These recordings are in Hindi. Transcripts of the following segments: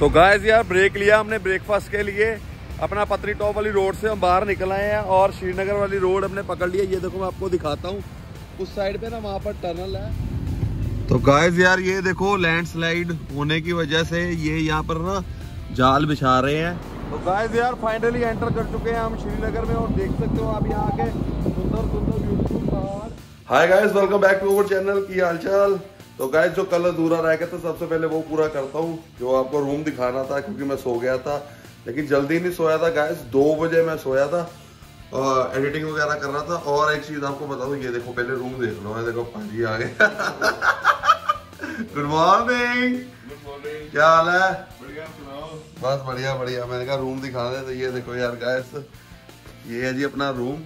तो गाइस यार ब्रेक लिया हमने ब्रेकफास्ट के लिए। अपना पतनीटॉप वाली रोड से हम बाहर निकल आए हैं और श्रीनगर वाली रोड हमने पकड़ लिया। ये देखो मैं आपको दिखाता हूँ, उस साइड पे ना वहाँ पर टनल है। तो गाइस यार ये देखो लैंडस्लाइड होने की वजह से ये यहाँ पर ना जाल बिछा रहे हैं। तो गाइस यार फाइनली एंटर कर चुके हैं हम श्रीनगर में और देख सकते हो आप यहाँ के सुंदर सुंदर ब्यूटीफुल पहाड़। Hi guys, welcome back to our channel, की हालचाल। तो गाइस जो कल अधूरा रह गया था सबसे पहले वो पूरा करता हूँ, जो आपको रूम दिखाना था क्योंकि मैं सो गया था, लेकिन जल्दी नहीं सोया था गाइस, 2 बजे मैं सोया था, एडिटिंग वगैरह कर रहा था। और एक चीज आपको बता दूं, ये देखो पहले रूम देख लो, मैं देखो पाजी आ गया। गुड मॉर्निंग, क्या हाल है? बढ़िया, सुनाओ? बस बढ़िया बढ़िया। मैंने कहा रूम दिखा दे, तो ये देखो यार गाइस, ये है जी अपना रूम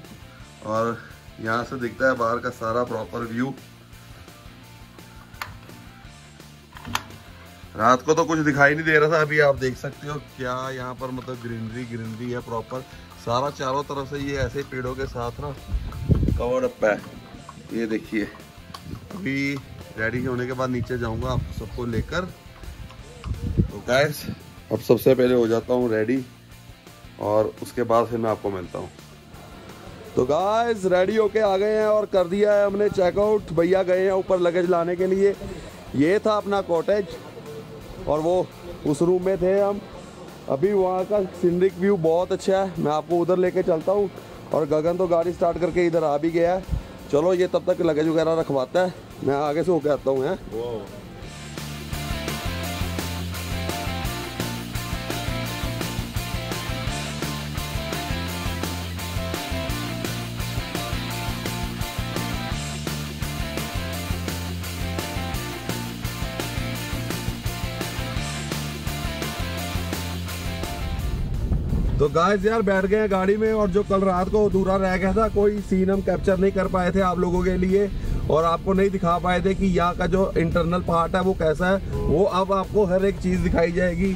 और यहाँ से दिखता है बाहर का सारा प्रॉपर व्यू। रात को तो कुछ दिखाई नहीं दे रहा था, अभी आप देख सकते हो क्या यहाँ पर मतलब ग्रीनरी ग्रीनरी है प्रॉपर, सारा चारों तरफ से ये ऐसे पेड़ों के साथ ना कवर अप है। ये देखिए अभी रेडी होने के बाद नीचे जाऊँगा आप सबको लेकर। तो गाइस अब सबसे पहले हो जाता हूँ रेडी और उसके बाद फिर मैं आपको मिलता हूँ। तो गाइस रेडी होके आ गए हैं और कर दिया है हमने चेकआउट। भैया गए हैं ऊपर लगेज लाने के लिए। ये था अपना कॉटेज और वो उस रूम में थे हम। अभी वहाँ का सीनरिक व्यू बहुत अच्छा है, मैं आपको उधर लेके चलता हूँ। और गगन तो गाड़ी स्टार्ट करके इधर आ भी गया है। चलो ये तब तक लगेज वगैरह रखवाता है, मैं आगे से होके आता हूँ। हैं तो गाइस यार बैठ गए गाड़ी में और जो कल रात को अधूरा रह गया था, कोई सीन हम कैप्चर नहीं कर पाए थे आप लोगों के लिए और आपको नहीं दिखा पाए थे कि यहाँ का जो इंटरनल पार्ट है वो कैसा है, वो अब आपको हर एक चीज़ दिखाई जाएगी।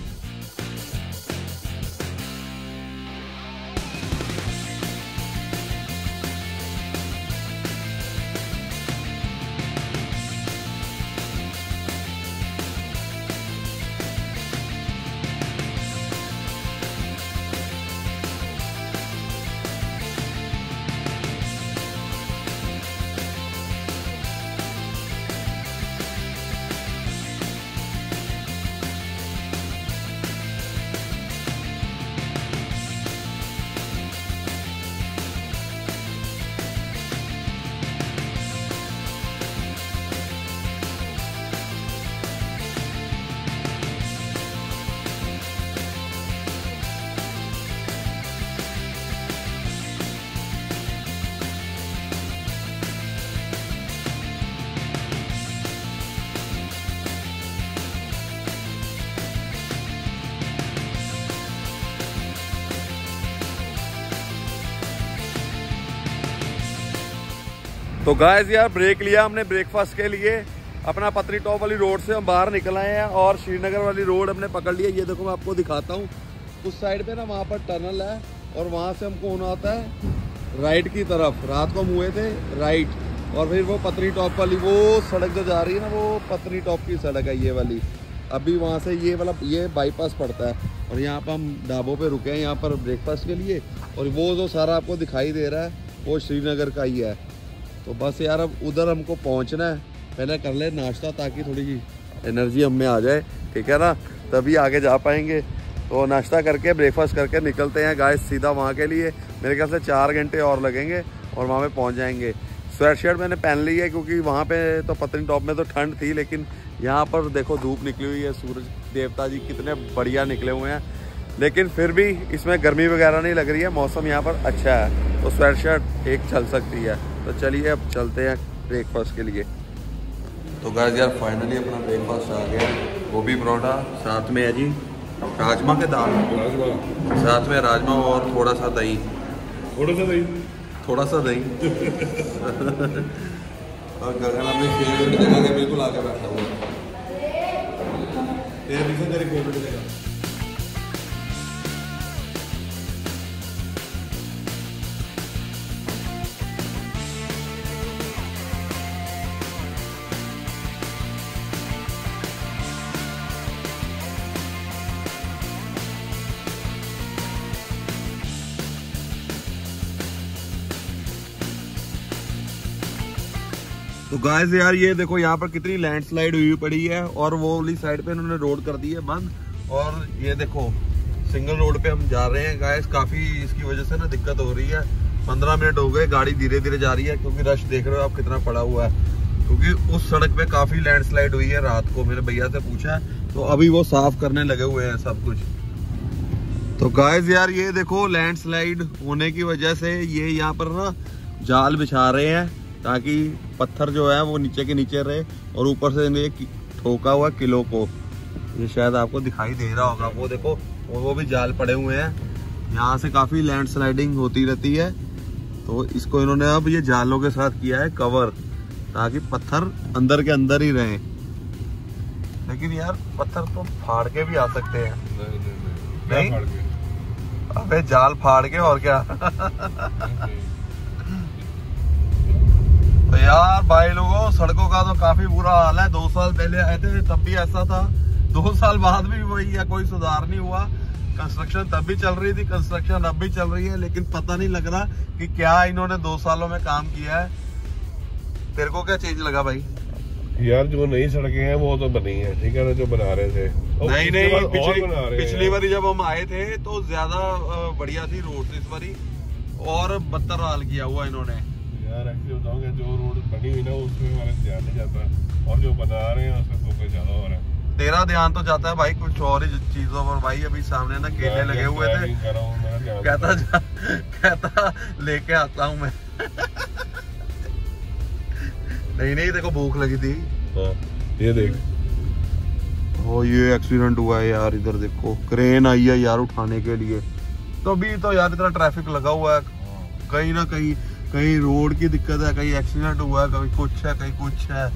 तो गाइस यार ब्रेक लिया हमने ब्रेकफास्ट के लिए। अपना पतनीटॉप वाली रोड से हम बाहर निकल आए हैं और श्रीनगर वाली रोड हमने पकड़ लिया। ये देखो मैं आपको दिखाता हूँ, उस साइड पे ना वहाँ पर टनल है और वहाँ से हमको होना आता है राइट की तरफ। रात को हम हुए थे राइट और फिर वो पतनीटॉप वाली वो सड़क जो जा रही है ना, वो पतनीटॉप की सड़क है ये वाली। अभी वहाँ से ये वाला ये बाईपास पड़ता है और यहाँ पर हम ढाबों पर रुके हैं यहाँ पर ब्रेकफास्ट के लिए। और वो जो सारा आपको दिखाई दे रहा है वो श्रीनगर का ही है। तो बस यार अब उधर हमको पहुंचना है, पहले कर ले नाश्ता ताकि थोड़ी एनर्जी हम में आ जाए, ठीक है ना, तभी आगे जा पाएंगे। तो नाश्ता करके ब्रेकफास्ट करके निकलते हैं गाइस सीधा वहाँ के लिए। मेरे ख्याल से 4 घंटे और लगेंगे और वहाँ पे पहुँच जाएंगे। स्वेट शर्ट मैंने पहन ली है क्योंकि वहाँ पे तो पतनीटॉप में तो ठंड थी, लेकिन यहाँ पर देखो धूप निकली हुई है, सूरज देवता जी कितने बढ़िया निकले हुए हैं, लेकिन फिर भी इसमें गर्मी वगैरह नहीं लग रही है, मौसम यहाँ पर अच्छा है, तो स्वेट शर्ट एक चल सकती है। तो चलिए अब चलते हैं ब्रेकफास्ट के लिए। तो गाइस यार फाइनली अपना ब्रेकफास्ट आ गया, गोभी परोठा साथ में है जी राजमा के दाल, साथ में राजमा और थोड़ा सा दही और गगन अपनी फेवरेट जगह के बिल्कुल आके बैठा हुआ है। तो गाइस यार ये देखो यहाँ पर कितनी लैंडस्लाइड हुई पड़ी है और वो वाली साइड पे इन्होंने रोड कर दी है बंद। और ये देखो सिंगल रोड पे हम जा रहे हैं गाइस, काफ़ी इसकी वजह से ना दिक्कत हो रही है। 15 मिनट हो गए, गाड़ी धीरे धीरे जा रही है क्योंकि रश देख रहे हो आप कितना पड़ा हुआ है, क्योंकि उस सड़क पे काफ़ी लैंडस्लाइड हुई है। रात को मैंने भैया से पूछा तो अभी वो साफ करने लगे हुए हैं सब कुछ। तो गाइस यार ये देखो लैंडस्लाइड होने की वजह से ये यहाँ पर ना जाल बिछा रहे हैं ताकि पत्थर जो है वो नीचे के नीचे रहे। और ऊपर से ये ठोका हुआ किलो को, ये शायद आपको दिखाई दे रहा होगा, वो देखो वो भी जाल पड़े हुए हैं। यहाँ से काफ़ी लैंडस्लाइडिंग होती रहती है तो इसको इन्होंने अब ये जालों के साथ किया है कवर ताकि पत्थर अंदर के अंदर ही रहें। लेकिन यार पत्थर तो फाड़ के भी आ सकते हैं। नहीं, फाड़ के। अबे जाल फाड़ के और क्या। तो यार भाई लोगों सड़कों का तो काफी बुरा हाल है। 2 साल पहले आए थे तब भी ऐसा था, 2 साल बाद भी वही है, कोई सुधार नहीं हुआ। कंस्ट्रक्शन तब भी चल रही थी, कंस्ट्रक्शन अब भी चल रही है, लेकिन पता नहीं लग रहा कि क्या इन्होंने 2 सालों में काम किया है। तेरे को क्या चेंज लगा भाई? यार जो नई सड़कें हैं वो तो बनी है, ठीक है ना, जो बना रहे थे। नहीं नहीं, पिछली बारी जब हम आए थे तो ज्यादा बढ़िया थी रोड, इस बारी और बदतर हाल किया हुआ इन्होंने। यार एक्चुअली बताऊंगा जो रोड बनी हुई ना उसमें हमारा ध्यान नहीं जाता और जो बना रहे हैं उसमें फोकस ज्यादा हो रहा है। तेरा ध्यान तो जाता है भाई कुछ और ही चीजों पर। भाई अभी सामने ना केले लगे हुए थे, कहता लेके आता हूँ मैं। नहीं नहीं देखो भूख लगी थी। हाँ, ये देख ओ ये एक्सीडेंट हुआ है यार, इधर देखो क्रेन आई है यार उठाने के लिए। तो अभी तो यार इतना ट्रैफिक लगा हुआ है, कहीं ना कहीं कहीं रोड की दिक्कत है, कहीं एक्सीडेंट हुआ है, कहीं कुछ है कहीं कुछ है।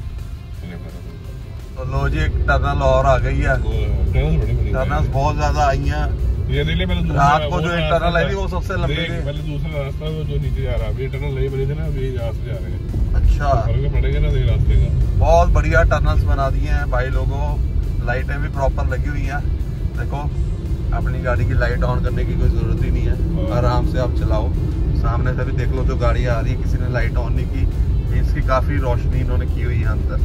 तो लो जी एक टनल और आ गई है, टनल बहुत ज्यादा आई है। रात को जो एक टनल आई थी वो सबसे लंबी थी। पहले दूसरा रास्ता जो नीचे जा रहा है, ये टनल नहीं बनी थी ना, अभी यहाँ से जा रहे हैं। अच्छा पड़ेगा ना रास्ते का। बहुत बढ़िया टनल्स बना दिए हैं भाई लोगों, लाइटें भी प्रॉपर लगी हुई हैं। देखो अपनी गाड़ी की लाइट ऑन करने की कोई जरूरत ही नहीं है, आराम से आप चलाओ। सामने से भी देख लो जो गाड़ी आ रही है, किसी ने लाइट ऑन नहीं की, इसकी काफी रोशनी इन्होंने की हुई है अंदर,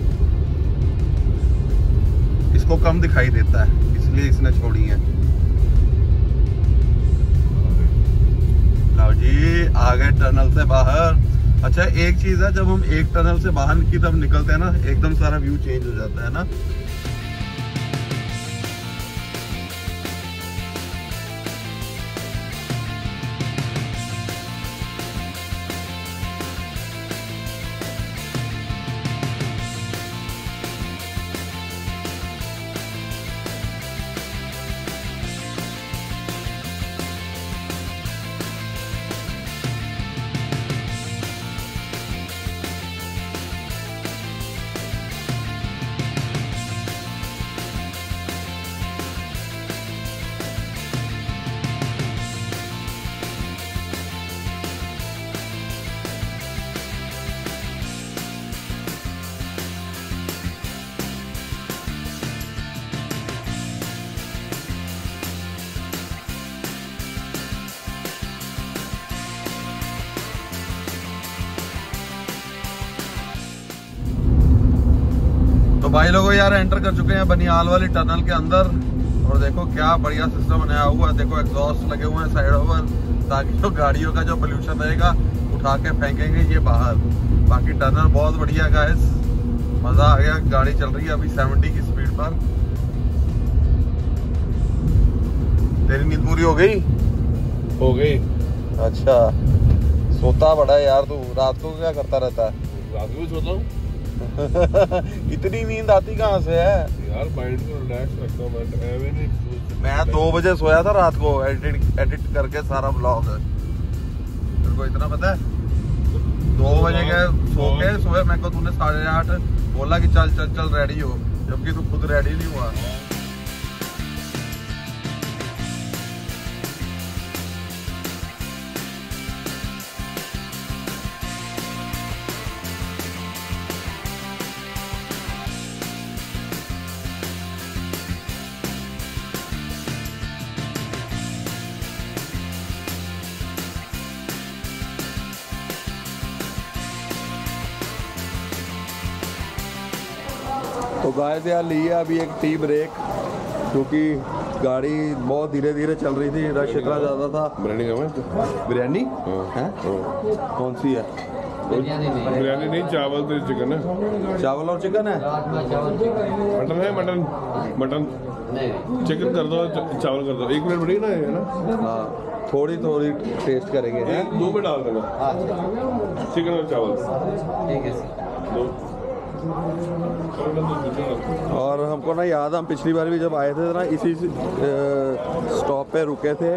इसको कम दिखाई देता है इसलिए इसने छोड़ी है। लाओ जी आ गए टनल से बाहर। अच्छा एक चीज है, जब हम एक टनल से बाहर की तरफ निकलते हैं ना एकदम सारा व्यू चेंज हो जाता है ना। तो भाई लोगों यार एंटर कर चुके हैं बनियाल वाली टनल के अंदर और देखो क्या बढ़िया सिस्टम बनाया हुआ है। देखो एग्जॉस्ट लगे हुए हैं साइडों पर ताकि जो गाड़ियों का जो पोल्यूशन रहेगा उठा के फेंकेंगे ये बाहर। बाकी टनल बहुत बढ़िया गाइस, मजा आ गया। गाड़ी चल रही है अभी 70 की स्पीड पर। तेरी नींद पूरी हो गई? हो गई। अच्छा सोता बड़ा यार तू, रात को क्या करता रहता है? रात को भी सोता हूँ। इतनी नींद आती कहाँ से है यार, माइंड को रिलैक्स रखता हूं मैं। मैं 2 बजे सोया था रात को, एडिट करके सारा ब्लॉग। तेरे को इतना पता है? 2 बजे के सो के सुबह मेरे को तूने 8:30 बोला कि चल चल चल रेडी हो, जबकि तू खुद रेडी नहीं हुआ। तो गाय से ली है अभी एक टी ब्रेक, क्योंकि गाड़ी बहुत धीरे धीरे चल रही थी, रश इतना ज़्यादा था। बिरयानी है कौन सी है? बिरयानी नहीं, चावल तो चिकन है, चावल और चिकन है, मटन है, मटन मटन चिकन कर दो, चावल कर दो। 1 मिनट बढ़िया ना है ना, हाँ थोड़ी थोड़ी टेस्ट करेंगे, एक दो में डाल देना चिकन और चावल, ठीक है सर। और हमको ना याद, हम पिछली बार भी जब आए थे ना इसी स्टॉप पे रुके थे,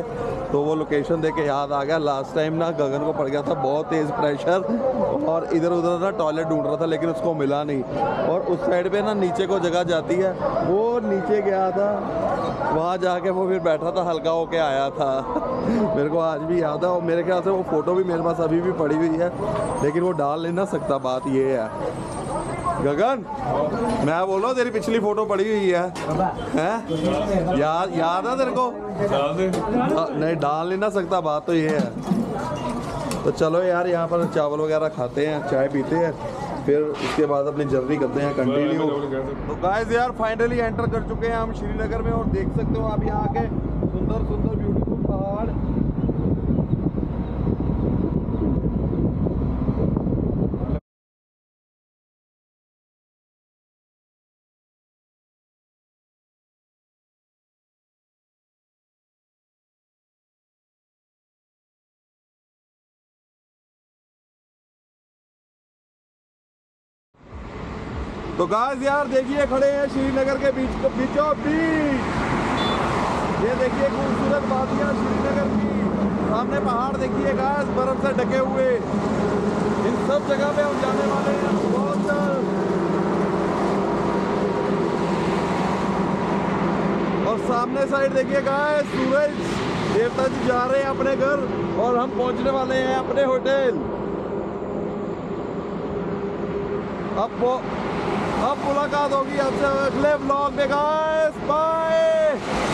तो वो लोकेशन देख के याद आ गया। लास्ट टाइम ना गगन को पड़ गया था बहुत तेज़ प्रेशर और इधर उधर ना टॉयलेट ढूंढ रहा था, लेकिन उसको मिला नहीं। और उस साइड पे ना नीचे को जगह जाती है, वो नीचे गया था, वहाँ जाके वो फिर बैठा था, हल्का होके आया था। मेरे को आज भी याद है, और मेरे ख्याल से वो फ़ोटो भी मेरे पास अभी भी पड़ी हुई है, लेकिन वो डाल नहीं ना सकता, बात ये है। गगन मैं बोल रहा हूँ, तेरी पिछली फोटो पड़ी हुई है, याद है तेरे को? नहीं डाल नहीं ना सकता, बात तो ये है। तो चलो यार, यहाँ पर चावल वगैरह खाते हैं, चाय पीते हैं, फिर उसके बाद अपनी जर्नी करते हैं कंटिन्यू। तो गाइस यार फाइनली एंटर कर चुके हैं हम श्रीनगर में, और देख सकते हो आप यहाँ के सुंदर सुंदर ब्यूटीफुल पहाड़। तो गाइस यार देखिए, खड़े हैं श्रीनगर के बीचों बीच, ये देखिए खूबसूरत वादियाँ श्रीनगर की, सामने पहाड़ देखिए गाइस बर्फ से ढके हुए। इन सब जगह पे हम जाने वाले हैं बहुत जल्द। और सामने साइड देखिए गाइस सूरज देवता जी जा रहे हैं अपने घर, और हम पहुंचने वाले हैं अपने होटल। अब मुलाकात होगी आपसे अगले व्लॉग में गाइस, बाय।